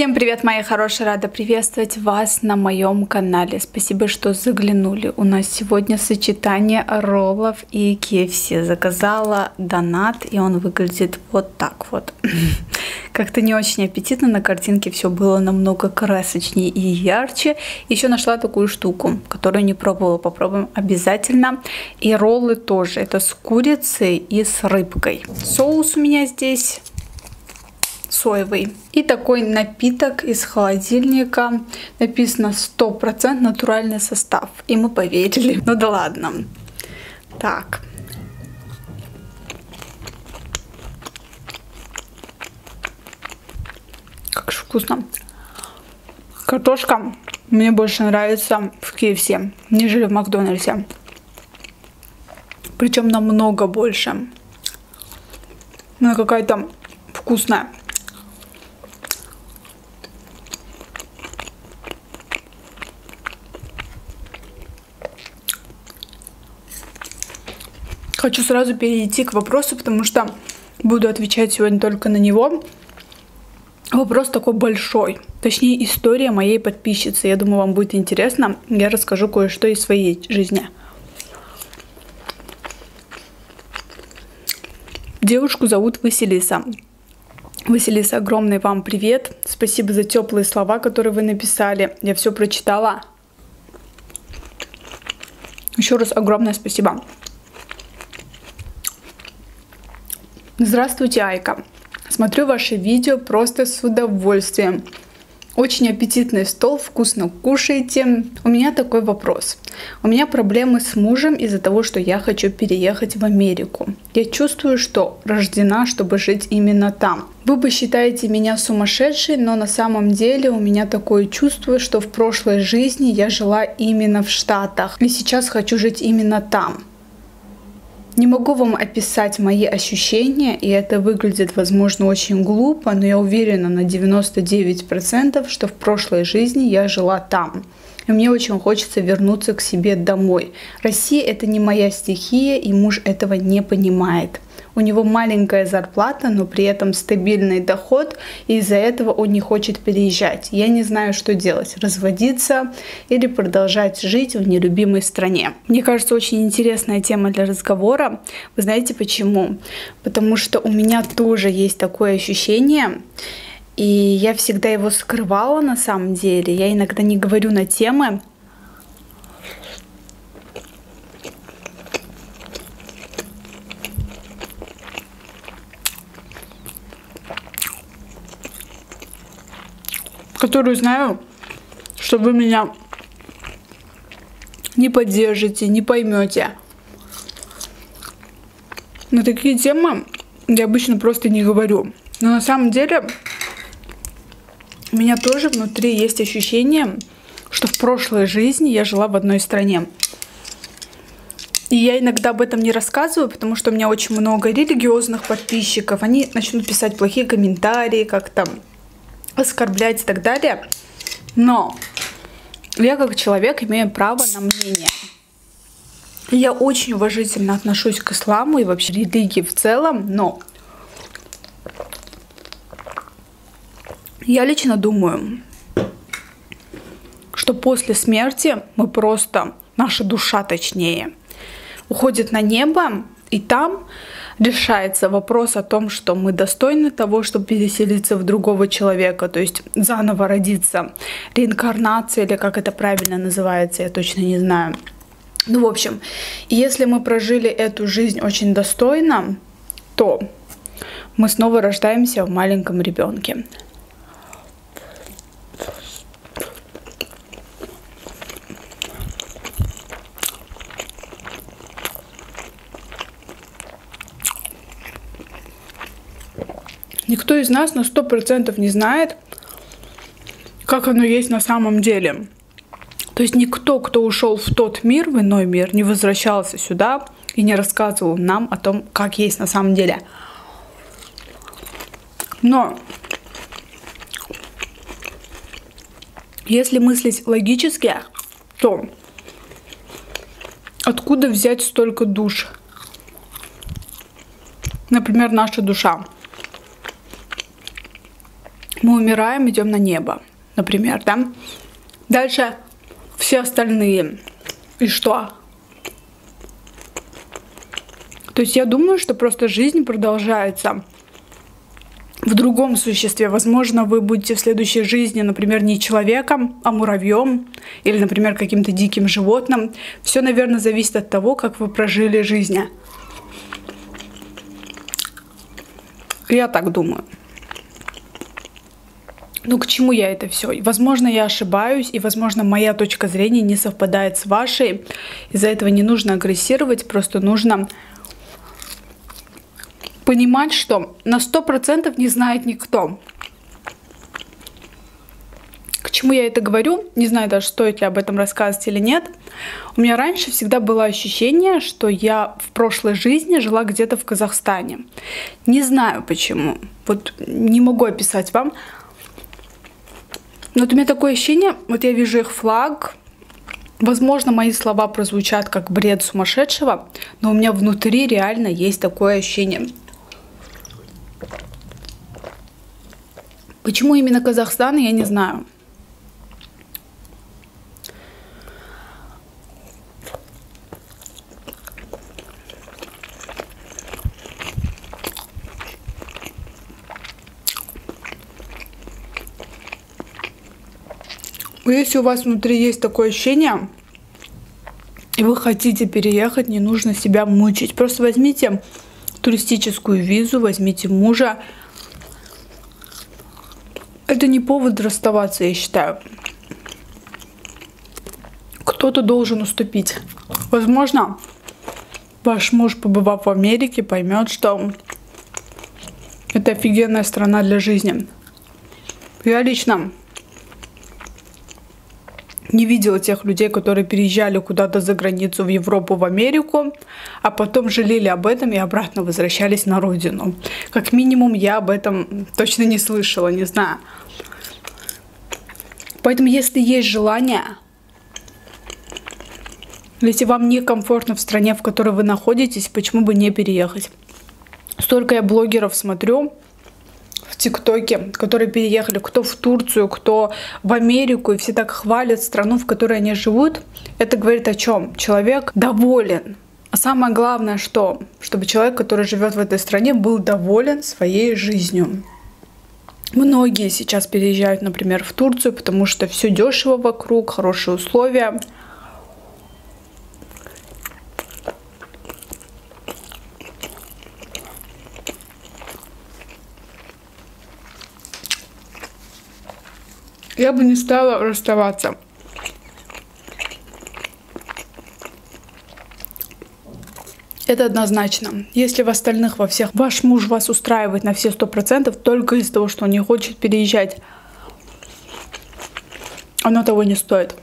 Всем привет, мои хорошие! Рада приветствовать вас на моем канале. Спасибо, что заглянули. У нас сегодня сочетание роллов и KFC. Заказала донат, и он выглядит вот так вот. Как-то не очень аппетитно, на картинке все было намного красочнее и ярче. Еще нашла такую штуку, которую не пробовала. Попробуем обязательно. И роллы тоже. Это с курицей и с рыбкой. Соус у меня здесь соевый. И такой напиток из холодильника. Написано 100% натуральный состав. И мы поверили. Ну да ладно. Так. Как же вкусно. Картошка мне больше нравится в KFC, нежели в Макдональдсе. Причем намного больше. Она какая-то вкусная. Хочу сразу перейти к вопросу, потому что буду отвечать сегодня только на него. Вопрос такой большой. Точнее, история моей подписчицы. Я думаю, вам будет интересно. Я расскажу кое-что из своей жизни. Девушку зовут Василиса. Василиса, огромный вам привет. Спасибо за теплые слова, которые вы написали. Я все прочитала. Еще раз огромное спасибо. Здравствуйте, Айка. Смотрю ваши видео просто с удовольствием. Очень аппетитный стол, вкусно кушаете. У меня такой вопрос. У меня проблемы с мужем из-за того, что я хочу переехать в Америку. Я чувствую, что рождена, чтобы жить именно там. Вы бы считаете меня сумасшедшей, но на самом деле у меня такое чувство, что в прошлой жизни я жила именно в Штатах. И сейчас хочу жить именно там. Не могу вам описать мои ощущения, и это выглядит, возможно, очень глупо, но я уверена на 99%, что в прошлой жизни я жила там. И мне очень хочется вернуться к себе домой. Россия – это не моя стихия, и муж этого не понимает. У него маленькая зарплата, но при этом стабильный доход, и из-за этого он не хочет переезжать. Я не знаю, что делать, разводиться или продолжать жить в нелюбимой стране. Мне кажется, очень интересная тема для разговора. Вы знаете почему? Потому что у меня тоже есть такое ощущение, и я всегда его скрывала на самом деле. Я иногда не говорю на темы. Которую знаю, что вы меня не поддержите, не поймете. На такие темы я обычно просто не говорю. Но на самом деле у меня тоже внутри есть ощущение, что в прошлой жизни я жила в одной стране. И я иногда об этом не рассказываю, потому что у меня очень много религиозных подписчиков. Они начнут писать плохие комментарии, как там оскорблять и так далее. Но я как человек имею право на мнение. Я очень уважительно отношусь к исламу и вообще религии в целом, но я лично думаю, что после смерти мы просто, наша душа точнее, уходит на небо, и там решается вопрос о том, что мы достойны того, чтобы переселиться в другого человека, то есть заново родиться, реинкарнация или как это правильно называется, я точно не знаю. Ну, в общем, если мы прожили эту жизнь очень достойно, то мы снова рождаемся в маленьком ребенке. Никто из нас на 100% не знает, как оно есть на самом деле. То есть никто, кто ушел в тот мир, в иной мир, не возвращался сюда и не рассказывал нам о том, как есть на самом деле. Но если мыслить логически, то откуда взять столько душ? Например, наша душа. мы умираем, идем на небо, например, да? Дальше все остальные. И что? То есть я думаю, что просто жизнь продолжается в другом существе. Возможно, вы будете в следующей жизни, например, не человеком, а муравьем или, например, каким-то диким животным. Все, наверное, зависит от того, как вы прожили жизнь. Я так думаю. Ну, к чему я это все? Возможно, я ошибаюсь, и, возможно, моя точка зрения не совпадает с вашей. Из-за этого не нужно агрессировать, просто нужно понимать, что на 100% не знает никто. К чему я это говорю? Не знаю даже, стоит ли об этом рассказывать или нет. У меня раньше всегда было ощущение, что я в прошлой жизни жила где-то в Казахстане. Не знаю почему. Вот не могу описать вам. Но вот у меня такое ощущение, вот я вижу их флаг, возможно, мои слова прозвучат как бред сумасшедшего, но у меня внутри реально есть такое ощущение. Почему именно Казахстан, я не знаю. Если у вас внутри есть такое ощущение, и вы хотите переехать, не нужно себя мучить. Просто возьмите туристическую визу, возьмите мужа. Это не повод расставаться, я считаю. Кто-то должен уступить. Возможно, ваш муж, побывав в Америке, поймет, что это офигенная страна для жизни. Я лично не видела тех людей, которые переезжали куда-то за границу, в Европу, в Америку, а потом жалели об этом и обратно возвращались на родину. Как минимум, я об этом точно не слышала, не знаю. Поэтому, если есть желание, если вам некомфортно в стране, в которой вы находитесь, почему бы не переехать? Столько я блогеров смотрю в ТикТоке, которые переехали, кто в Турцию, кто в Америку, и все так хвалят страну, в которой они живут. Это говорит о чем? Человек доволен. А самое главное, что? Чтобы человек, который живет в этой стране, был доволен своей жизнью. Многие сейчас переезжают, например, в Турцию, потому что все дешево вокруг, хорошие условия. Я бы не стала расставаться. Это однозначно. Если в остальных, во всех, ваш муж вас устраивает на все 100% только из-за того, что он не хочет переезжать, оно того не стоит.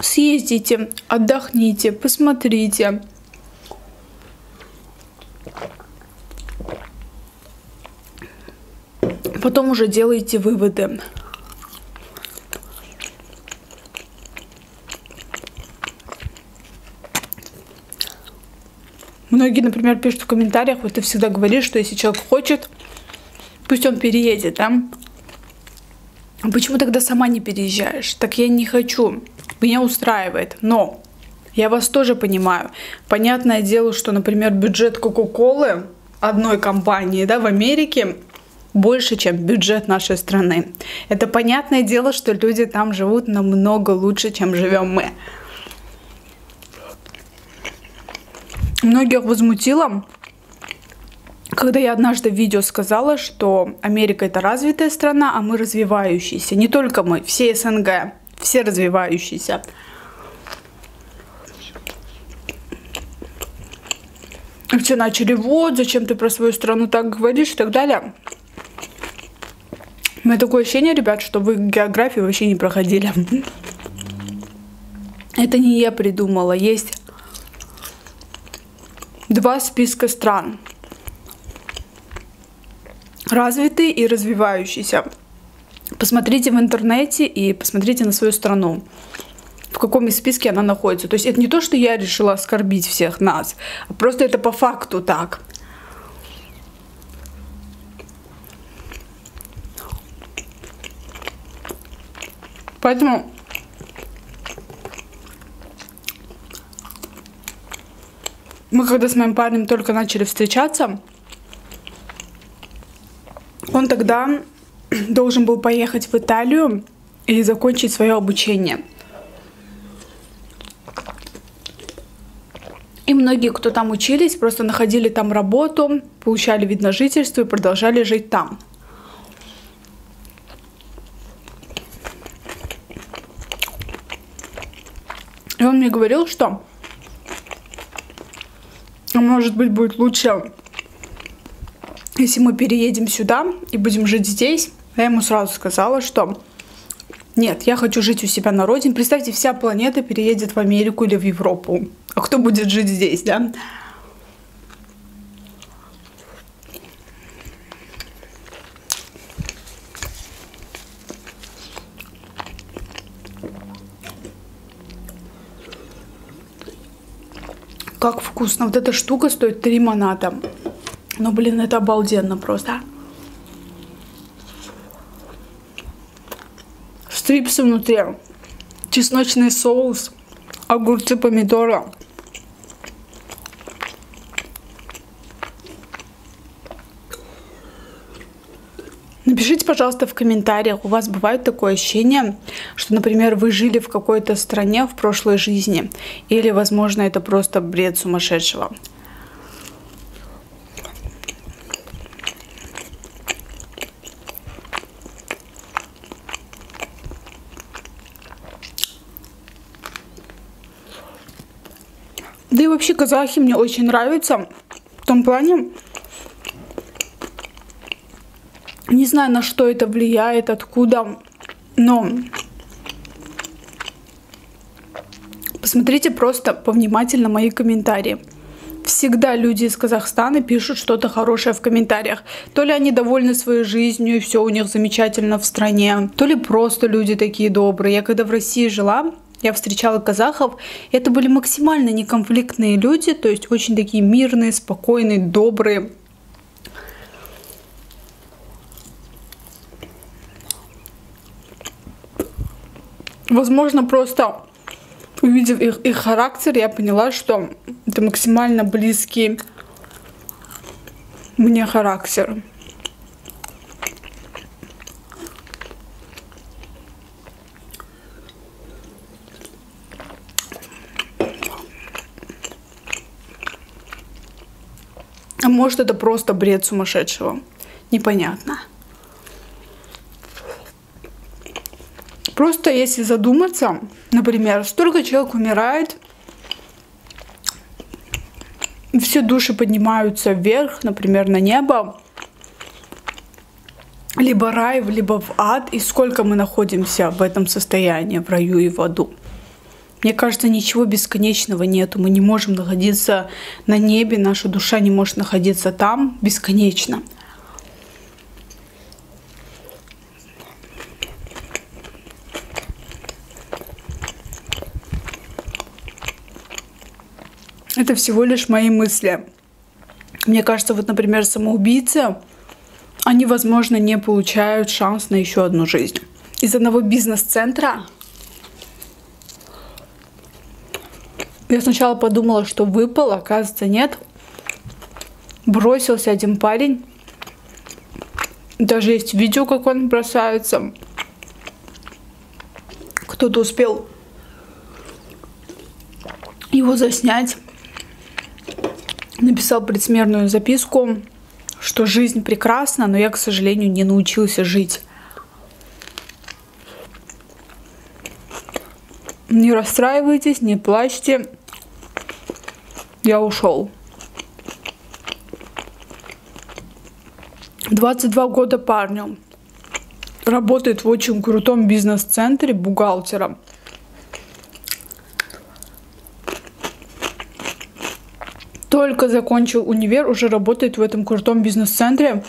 Съездите, отдохните, посмотрите. Потом уже делаете выводы. Многие, например, пишут в комментариях, вот ты всегда говоришь, что если человек хочет, пусть он переедет, да? А почему тогда сама не переезжаешь? Так я не хочу, меня устраивает, но я вас тоже понимаю. Понятное дело, что, например, бюджет Coca-Cola одной компании, да, в Америке больше, чем бюджет нашей страны. Это понятное дело, что люди там живут намного лучше, чем живем мы. Многих возмутило, когда я однажды в видео сказала, что Америка — это развитая страна, а мы развивающиеся. Не только мы, все СНГ, все развивающиеся. Все начали: вот, зачем ты про свою страну так говоришь и так далее. У меня такое ощущение, ребят, что вы географию вообще не проходили. Это не я придумала. Есть 2 списка стран. Развитые и развивающиеся. Посмотрите в интернете и посмотрите на свою страну, в каком из списке она находится. То есть это не то, что я решила оскорбить всех нас, а просто это по факту так. Поэтому мы, когда с моим парнем только начали встречаться, он тогда должен был поехать в Италию и закончить свое обучение. И многие, кто там учились, просто находили там работу, получали вид на жительство и продолжали жить там. И он мне говорил, что, может быть, будет лучше, если мы переедем сюда и будем жить здесь. Я ему сразу сказала, что нет, я хочу жить у себя на родине. Представьте, вся планета переедет в Америку или в Европу. А кто будет жить здесь, да? Как вкусно. Вот эта штука стоит 3 маната. Но, блин, это обалденно просто. Стрипсы внутри, чесночный соус, огурцы, помидоры. Напишите, пожалуйста, в комментариях, у вас бывает такое ощущение, что, например, вы жили в какой-то стране в прошлой жизни, или, возможно, это просто бред сумасшедшего. Да и вообще казахи мне очень нравятся в том плане, не знаю, на что это влияет, откуда, но посмотрите просто повнимательно мои комментарии. Всегда люди из Казахстана пишут что-то хорошее в комментариях. То ли они довольны своей жизнью и все у них замечательно в стране, то ли просто люди такие добрые. Я когда в России жила, я встречала казахов, это были максимально неконфликтные люди, то есть очень такие мирные, спокойные, добрые. Возможно, просто увидев их характер, я поняла, что это максимально близкий мне характер. А может, это просто бред сумасшедшего. Непонятно. Просто если задуматься, например, столько человек умирает, все души поднимаются вверх, например, на небо, либо рай, либо в ад, и сколько мы находимся в этом состоянии, в раю и в аду. Мне кажется, ничего бесконечного нету, мы не можем находиться на небе, наша душа не может находиться там бесконечно. Это всего лишь мои мысли. Мне кажется, вот, например, самоубийцы, они, возможно, не получают шанс на еще одну жизнь. Из одного бизнес-центра я сначала подумала, что выпало, оказывается, нет. Бросился один парень. Даже есть видео, как он бросается. Кто-то успел его заснять. Написал предсмертную записку, что жизнь прекрасна, но я, к сожалению, не научился жить. Не расстраивайтесь, не плачьте. Я ушел. 22 года парню. Работает в очень крутом бизнес-центре бухгалтером. Только закончил универ, уже работает в этом крутом бизнес-центре.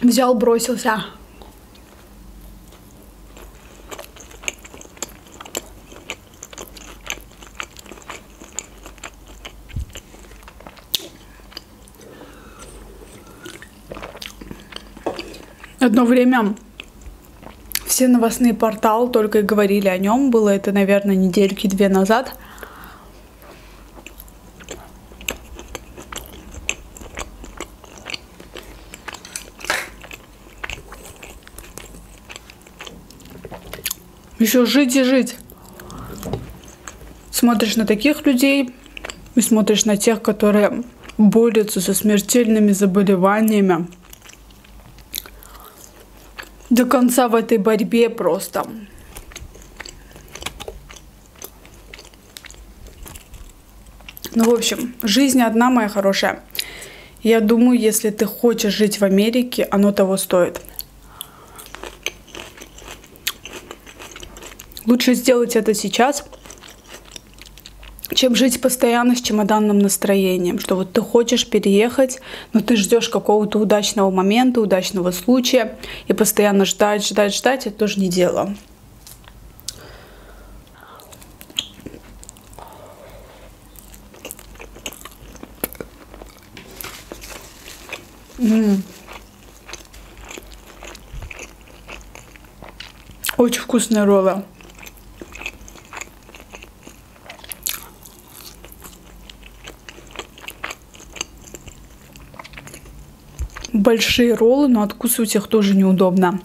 Взял, бросился. Одно время все новостные порталы только и говорили о нем. Было это, наверное, недельки-две назад. Еще жить и жить. Смотришь на таких людей и смотришь на тех, которые борются со смертельными заболеваниями. До конца в этой борьбе просто. Ну, в общем, жизнь одна, моя хорошая. Я думаю, если ты хочешь жить в Америке, оно того стоит. Лучше сделать это сейчас, чем жить постоянно с чемоданным настроением, что вот ты хочешь переехать, но ты ждешь какого-то удачного момента, удачного случая, и постоянно ждать, это тоже не дело. Очень вкусные роллы. Большие роллы, но откусывать их тоже неудобно.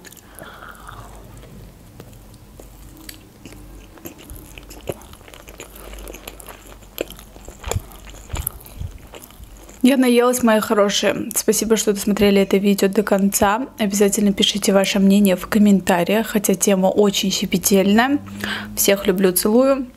Я наелась, мои хорошие. Спасибо, что досмотрели это видео до конца. Обязательно пишите ваше мнение в комментариях, хотя тема очень щепетильная. Всех люблю, целую.